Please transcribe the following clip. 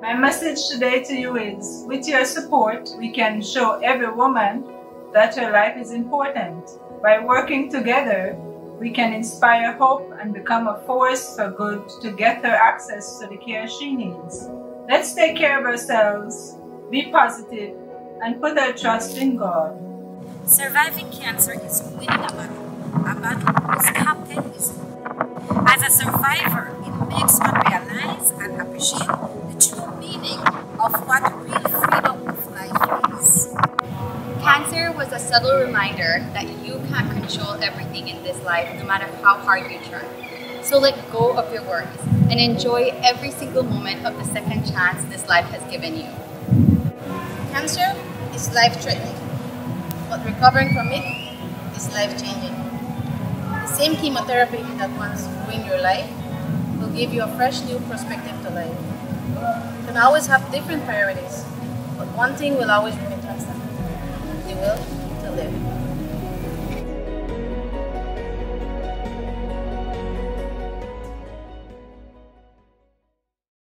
My message today to you is, with your support, we can show every woman that her life is important. By working together, we can inspire hope and become a force for good to get her access to the care she needs. Let's take care of ourselves, be positive, and put our trust in God. Surviving cancer is winning a battle whose captain is you. As a survivor, it makes one realize and appreciate the true meaning of what real freedom of life is. Cancer was a subtle reminder that you can't control everything in this life, no matter how hard you try. So let go of your worries and enjoy every single moment of the second chance this life has given you. Cancer is life-threatening, but recovering from it is life-changing. The same chemotherapy that once ruined your life will give you a fresh new perspective to life. You can always have different priorities, but one thing will always remain constant: the will to live.